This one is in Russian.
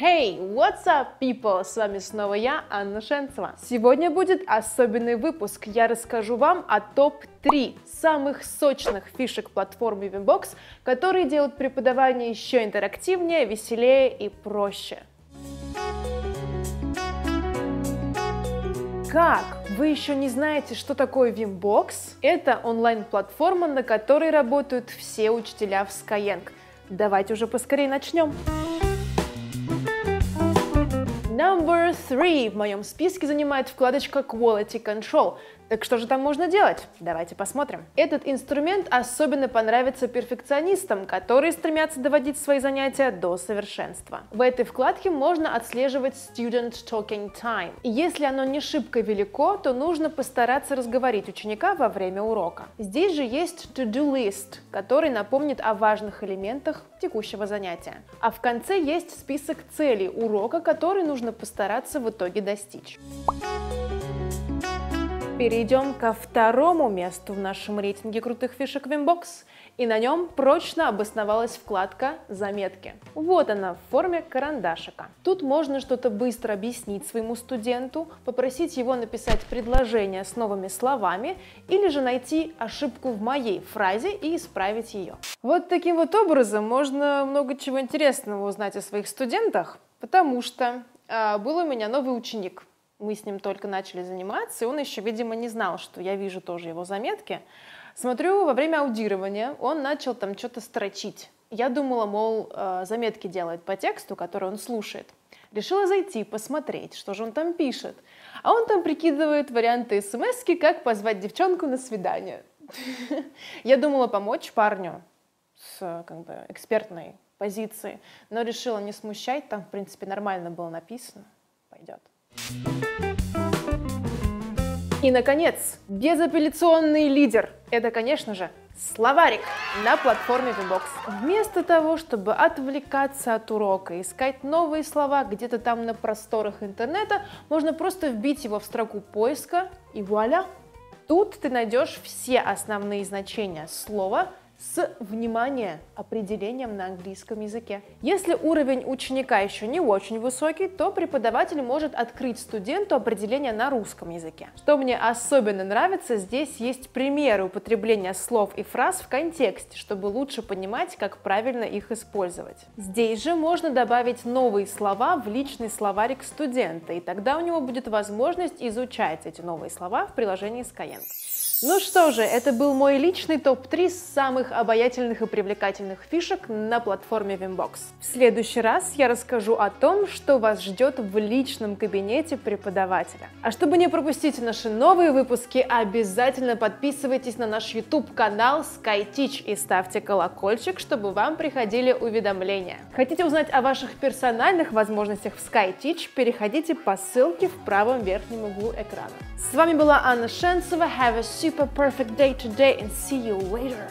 Hey, what's up, people? С вами снова я, Анна Шенцева. Сегодня будет особенный выпуск. Я расскажу вам о топ-3 самых сочных фишек платформы Vimbox, которые делают преподавание еще интерактивнее, веселее и проще. Как? Вы еще не знаете, что такое Vimbox? Это онлайн-платформа, на которой работают все учителя в Skyeng. Давайте уже поскорее начнем. Number 3 в моем списке занимает вкладочка Quality Control. Так что же там можно делать? Давайте посмотрим. Этот инструмент особенно понравится перфекционистам, которые стремятся доводить свои занятия до совершенства. В этой вкладке можно отслеживать Student Talking Time. Если оно не шибко велико, то нужно постараться разговорить ученика во время урока. Здесь же есть To-Do List, который напомнит о важных элементах текущего занятия. А в конце есть список целей урока, который нужно постараться в итоге достичь. Перейдем ко второму месту в нашем рейтинге крутых фишек Vimbox, и на нем прочно обосновалась вкладка «Заметки». Вот она в форме карандашика. Тут можно что-то быстро объяснить своему студенту, попросить его написать предложение с новыми словами или же найти ошибку в моей фразе и исправить ее. Вот таким вот образом можно много чего интересного узнать о своих студентах, потому что был у меня новый ученик. Мы с ним только начали заниматься, и он еще, видимо, не знал, что я вижу тоже его заметки. Смотрю, во время аудирования он начал там что-то строчить. Я думала, мол, заметки делает по тексту, который он слушает. Решила зайти, посмотреть, что же он там пишет. А он там прикидывает варианты смс-ки, как позвать девчонку на свидание. Я думала помочь парню с экспертной позиции, но решила не смущать, там, в принципе, нормально было написано. Пойдет. И, наконец, безапелляционный лидер – это, конечно же, словарик на платформе Vimbox. Вместо того, чтобы отвлекаться от урока, искать новые слова где-то там на просторах интернета, можно просто вбить его в строку поиска, и вуаля! Тут ты найдешь все основные значения слова с, внимание, определением на английском языке. Если уровень ученика еще не очень высокий, то преподаватель может открыть студенту определение на русском языке. Что мне особенно нравится, здесь есть примеры употребления слов и фраз в контексте, чтобы лучше понимать, как правильно их использовать. Здесь же можно добавить новые слова в личный словарик студента, и тогда у него будет возможность изучать эти новые слова в приложении Skyeng. Ну что же, это был мой личный топ-3 самых обаятельных и привлекательных фишек на платформе Vimbox. В следующий раз я расскажу о том, что вас ждет в личном кабинете преподавателя. А чтобы не пропустить наши новые выпуски, обязательно подписывайтесь на наш YouTube-канал SkyTeach и ставьте колокольчик, чтобы вам приходили уведомления. Хотите узнать о ваших персональных возможностях в SkyTeach? Переходите по ссылке в правом верхнем углу экрана. С вами была Анна Шенцева. Have a super perfect day today and see you later.